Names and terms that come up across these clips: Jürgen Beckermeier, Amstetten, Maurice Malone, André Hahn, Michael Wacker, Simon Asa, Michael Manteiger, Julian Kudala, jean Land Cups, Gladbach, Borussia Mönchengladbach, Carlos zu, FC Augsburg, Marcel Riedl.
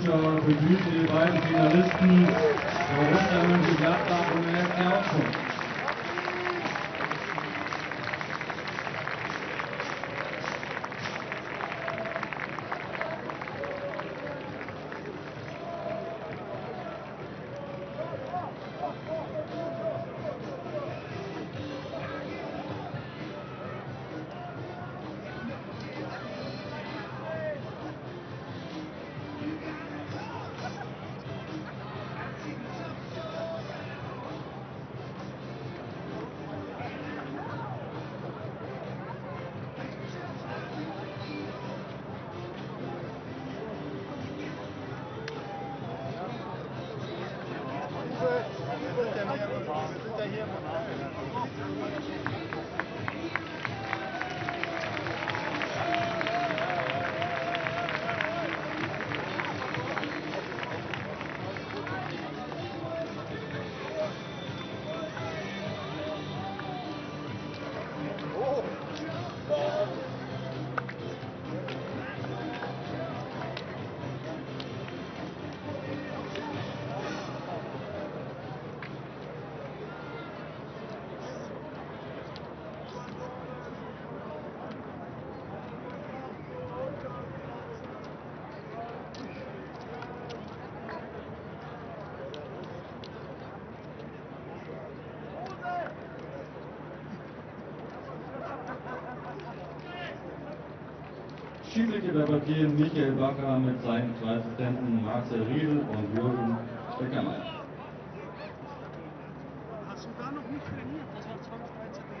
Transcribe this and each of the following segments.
Zuschauer bemüht die beiden Finalisten Borussia Mönchengladbach und FC Augsburg. Schiedsrichter übergeben Michael Wacker mit seinen zwei Assistenten Marcel Riedl und Jürgen Beckermeier. Hast du da noch nicht trainiert? Das war 2013.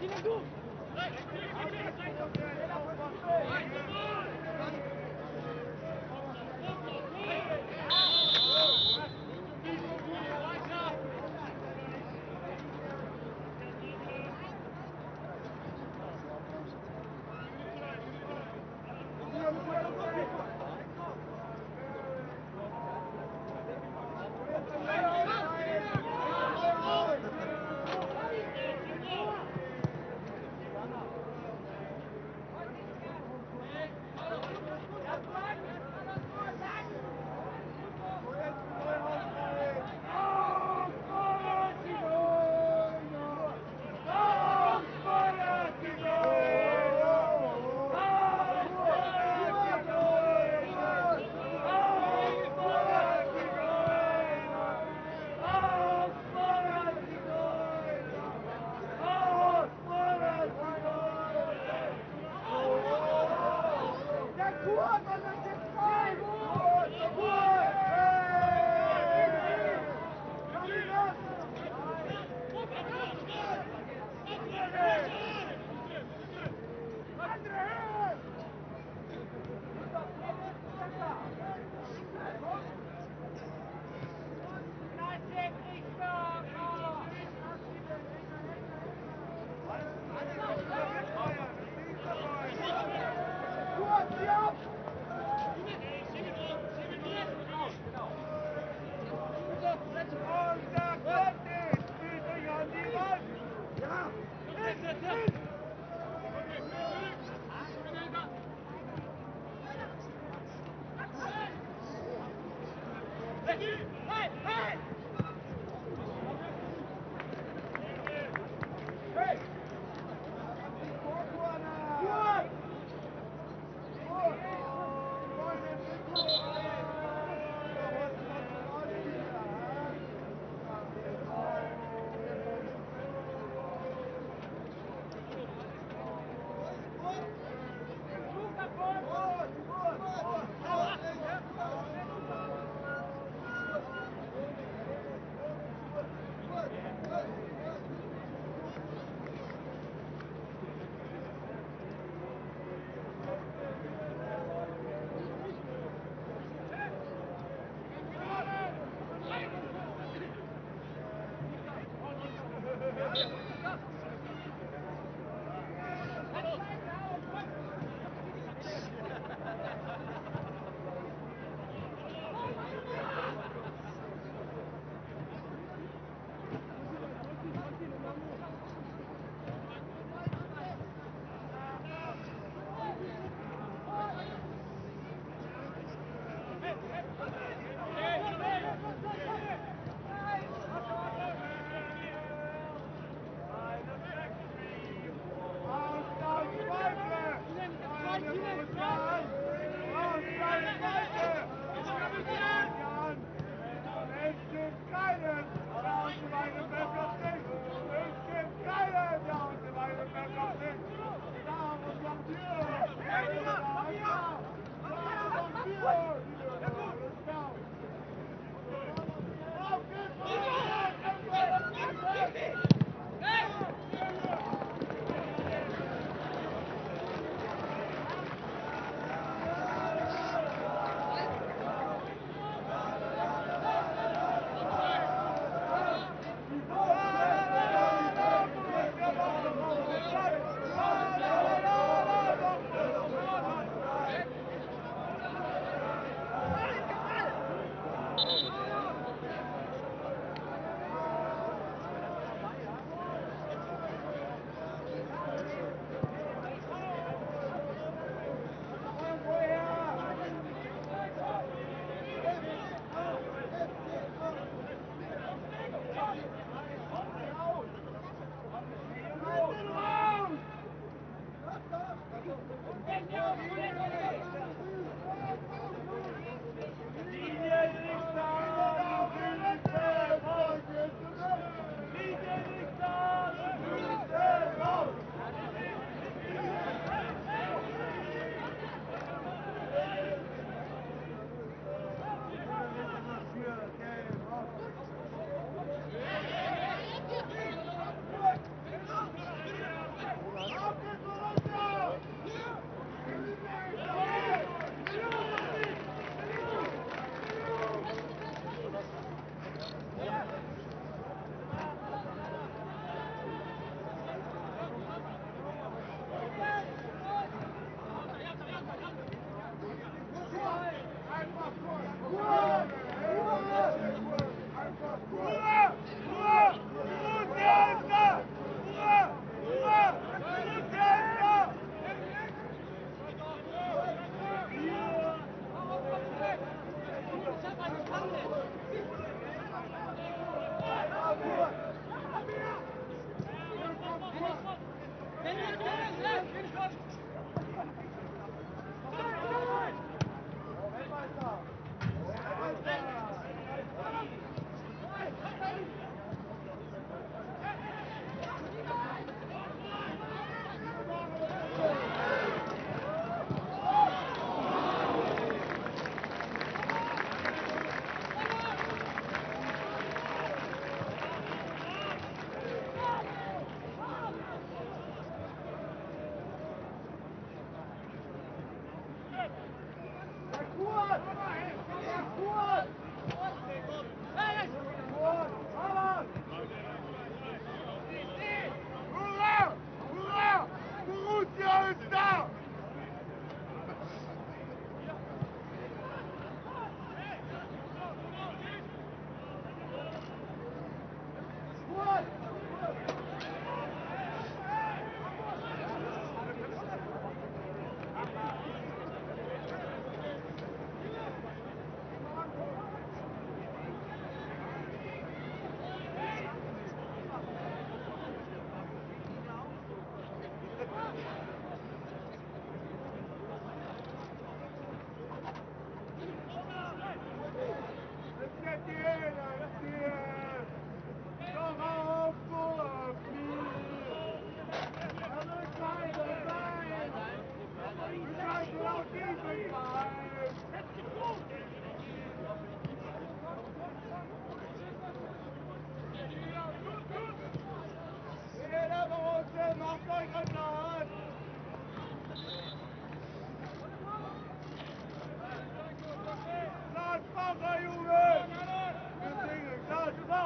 Let's go.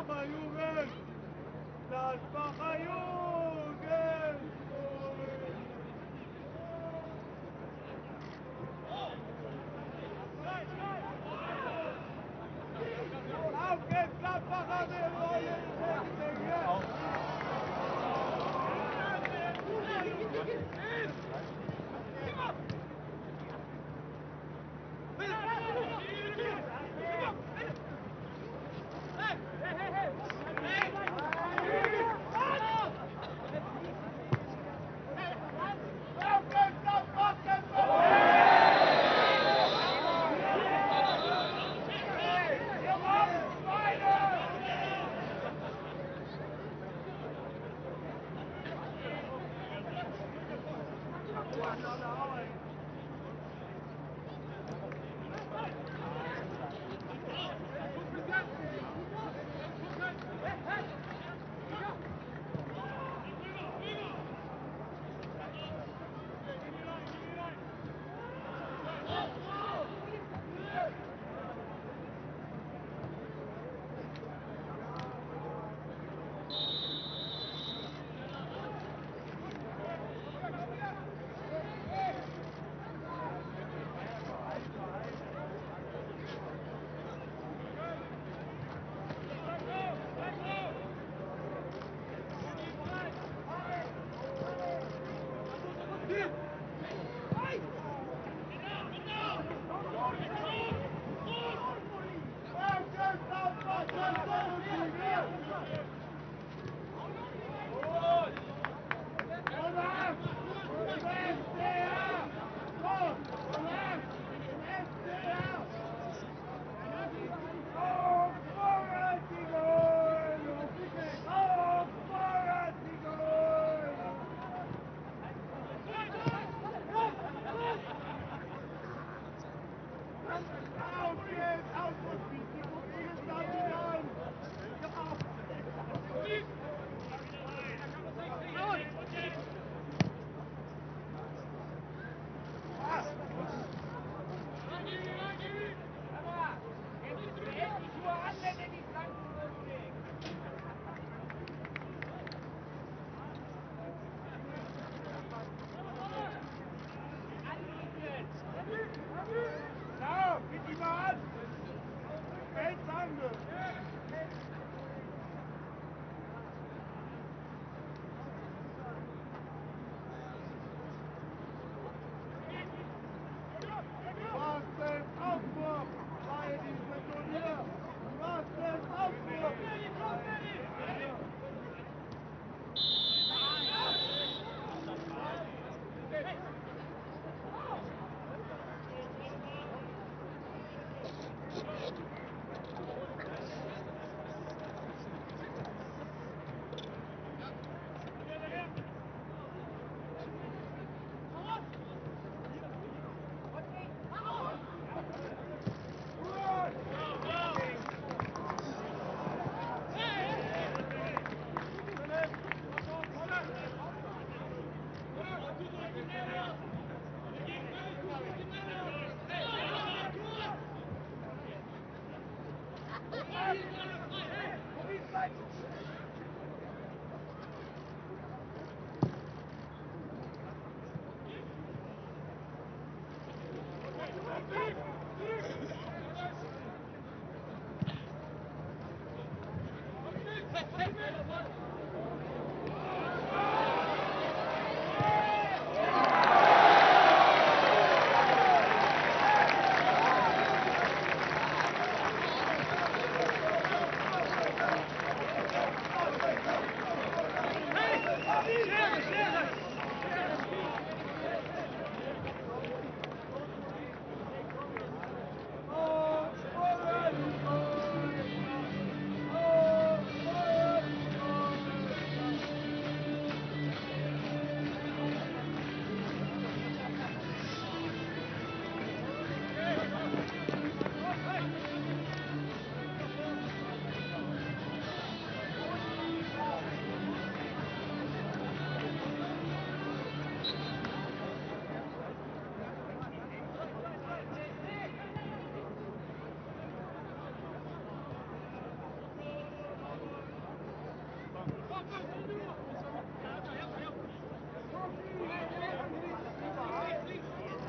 Gladbacher Jugend! Gladbacher Jugend! Auf geht's, Gladbacher, wir wollen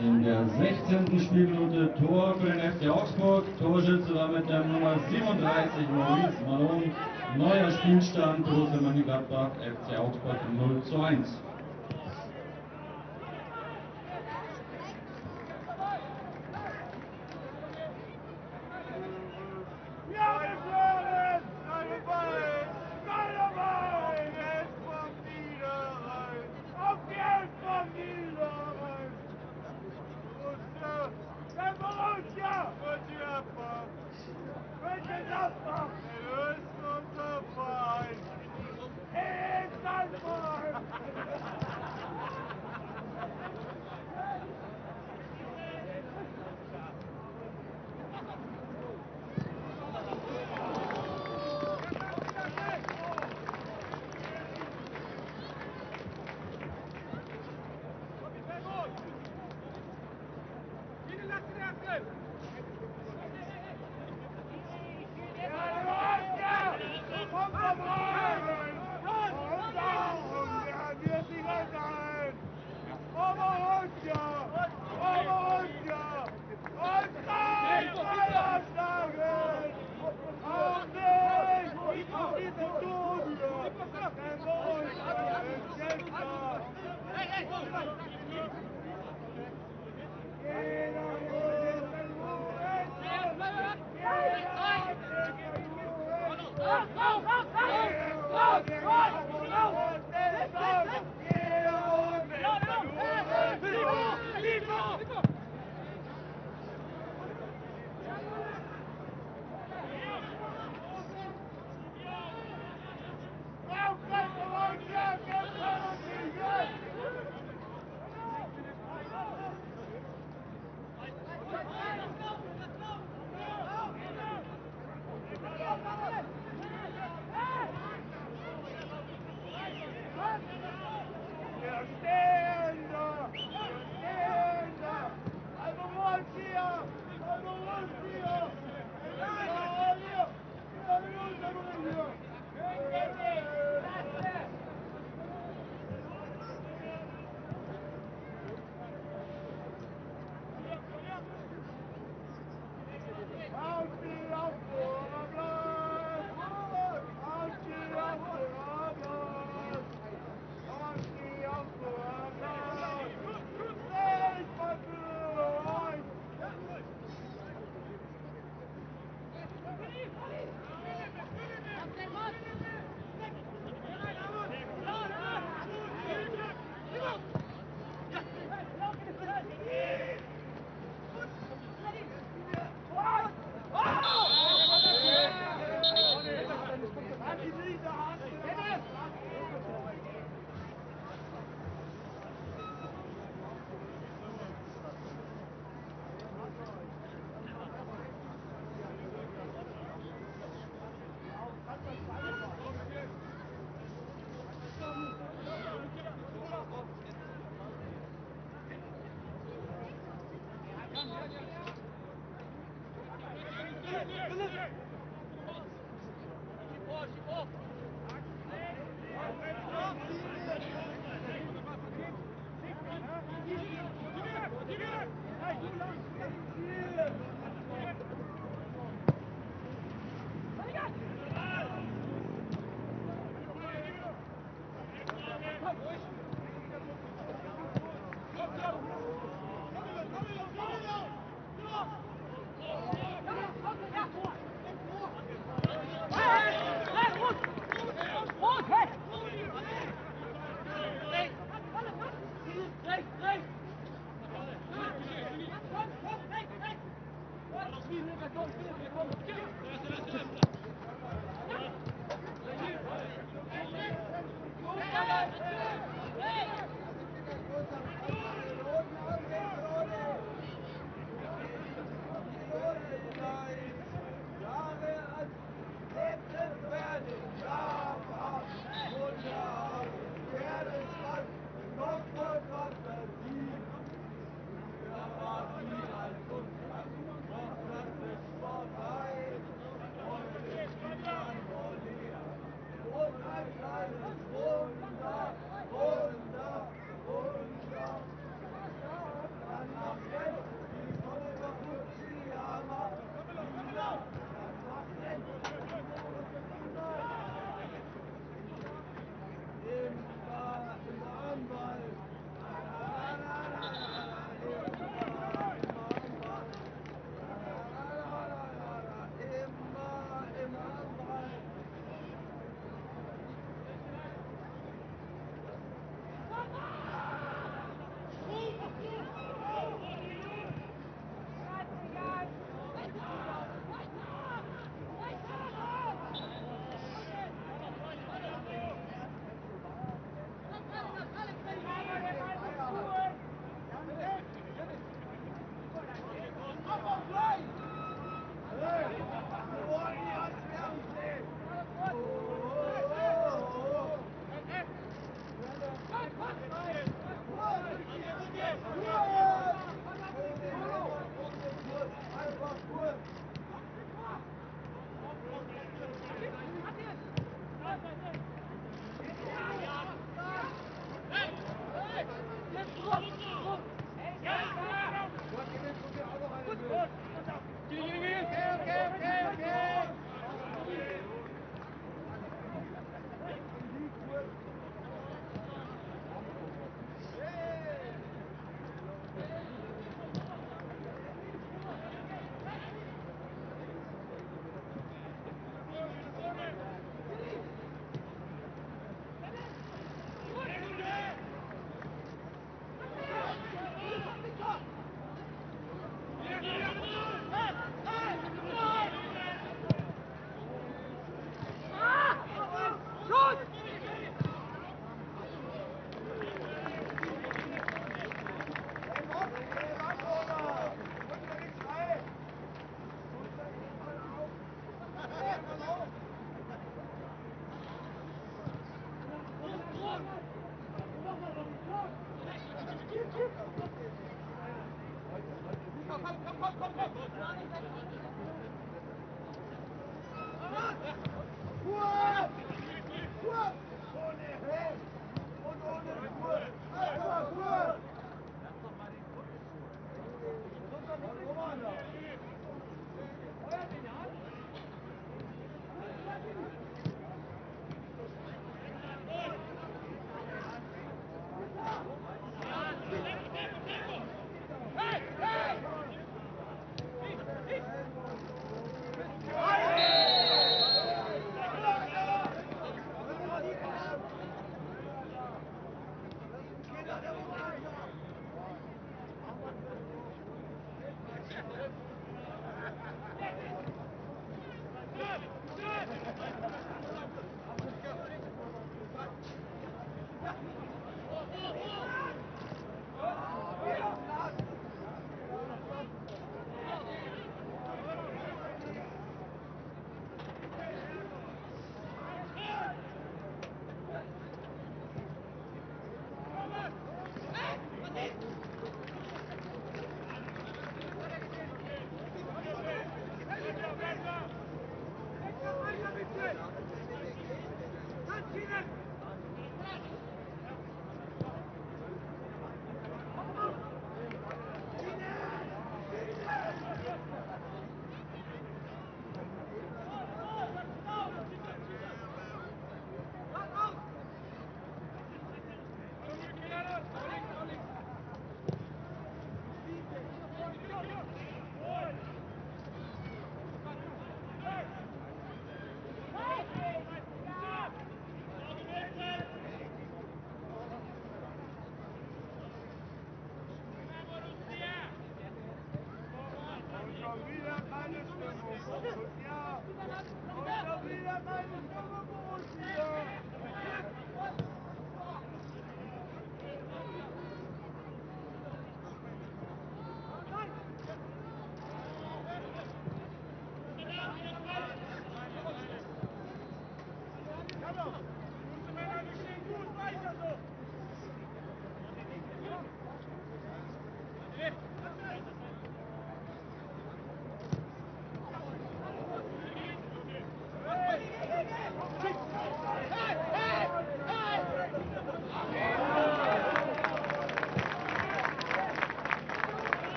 in der 16. Spielminute Tor für den FC Augsburg. Torschütze war mit der Nummer 37 Maurice Malone. Neuer Spielstand Borussia Mönchengladbach, FC Augsburg 0:1. Hey!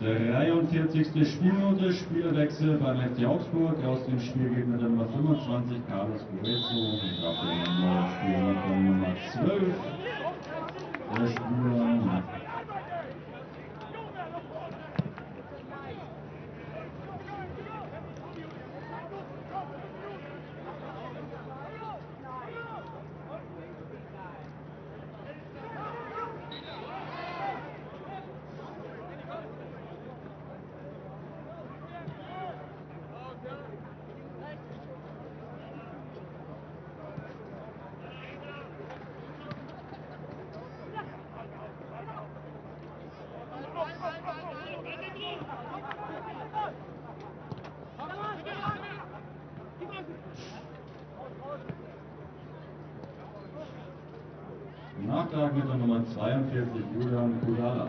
43. Spielminute, Spielwechsel beim FC Augsburg, aus dem Spielgegner Nummer 25, Carlos zu, nach dem Nummer 12, der Spieler Nachtrag mit der Nummer 42, Julian Kudala.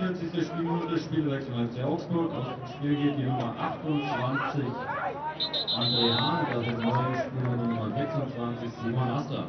Das Spielminute, Spielwechsel als der Augsburg, aus dem Spiel geht die Nummer 28, André Hahn, das ist neue Spieler Nummer 26, Simon Asa.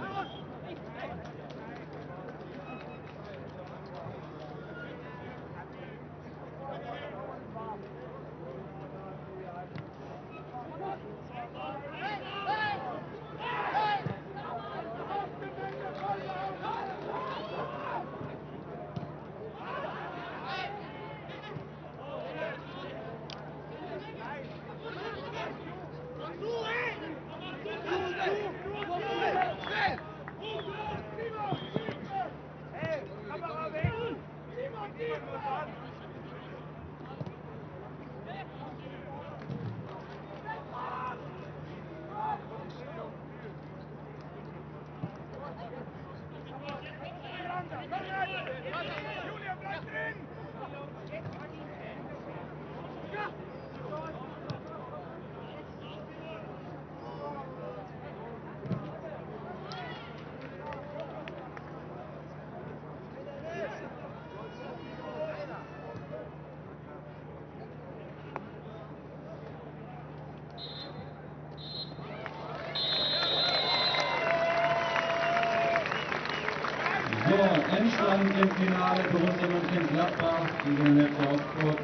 Endstand im Finale Borussia Mönchengladbach gegen den FC Augsburg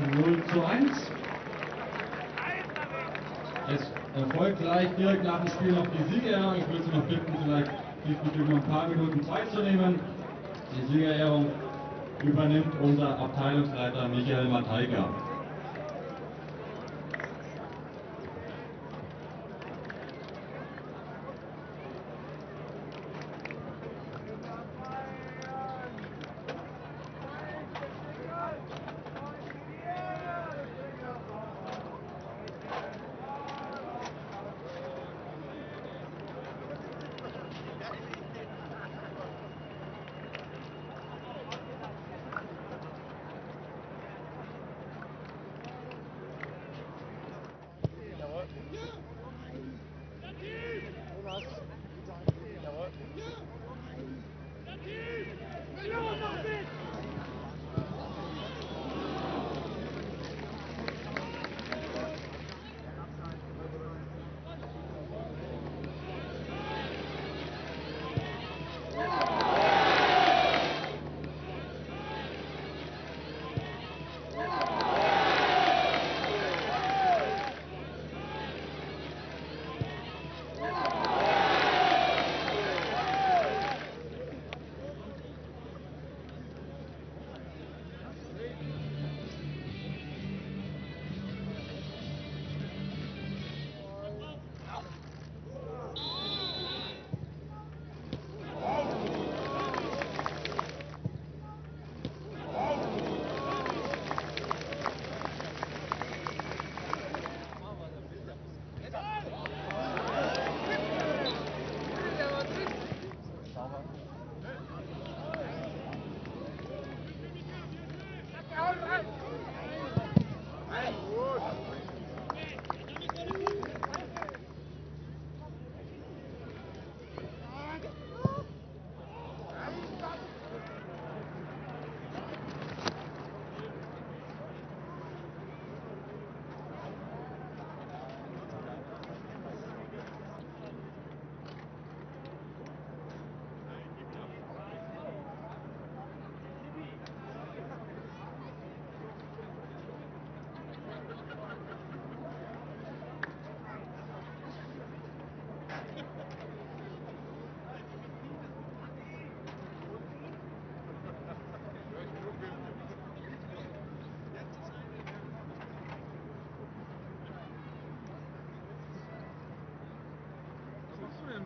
0:1. Es erfolgt gleich direkt nach dem Spiel noch die Siegerehrung. Ich würde Sie noch bitten, vielleicht diesbezüglich noch ein paar Minuten Zeit zu nehmen. Die Siegerehrung übernimmt unser Abteilungsleiter Michael Manteiger.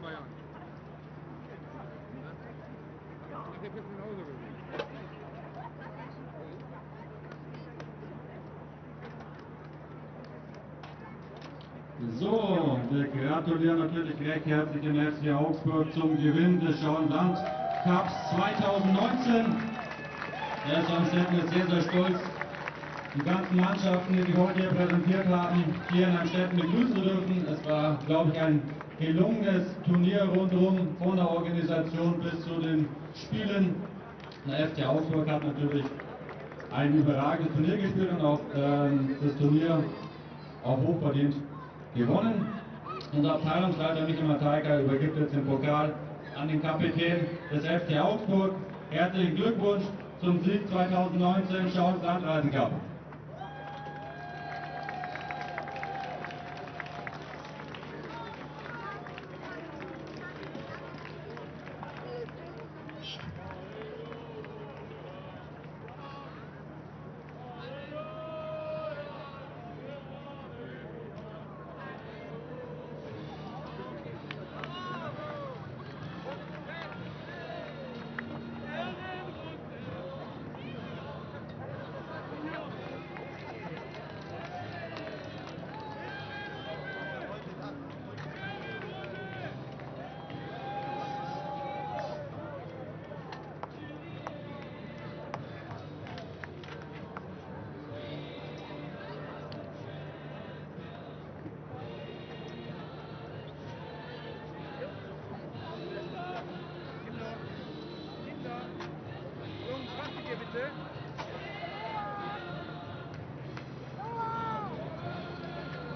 Bayern. Ich hab jetzt nach Hause gegangen. So, wir gratulieren natürlich recht herzlich den FC Augsburg zum Gewinn des jean Land Cups 2019. Er ist am Städtner sehr, sehr stolz. Die ganzen Mannschaften, die wir heute hier präsentiert haben, hier in Amstetten begrüßen dürfen. Es war, glaube ich, ein gelungenes Turnier rundherum, von der Organisation bis zu den Spielen. Der FC Augsburg hat natürlich ein überragendes Turnier gespielt und auch das Turnier auch hochverdient gewonnen. Unser Abteilungsleiter Michael Manteiger übergibt jetzt den Pokal an den Kapitän des FC Augsburg. Herzlichen Glückwunsch zum Sieg 2019 jean Land Cup.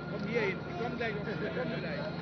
Komm hier hin, komm gleich.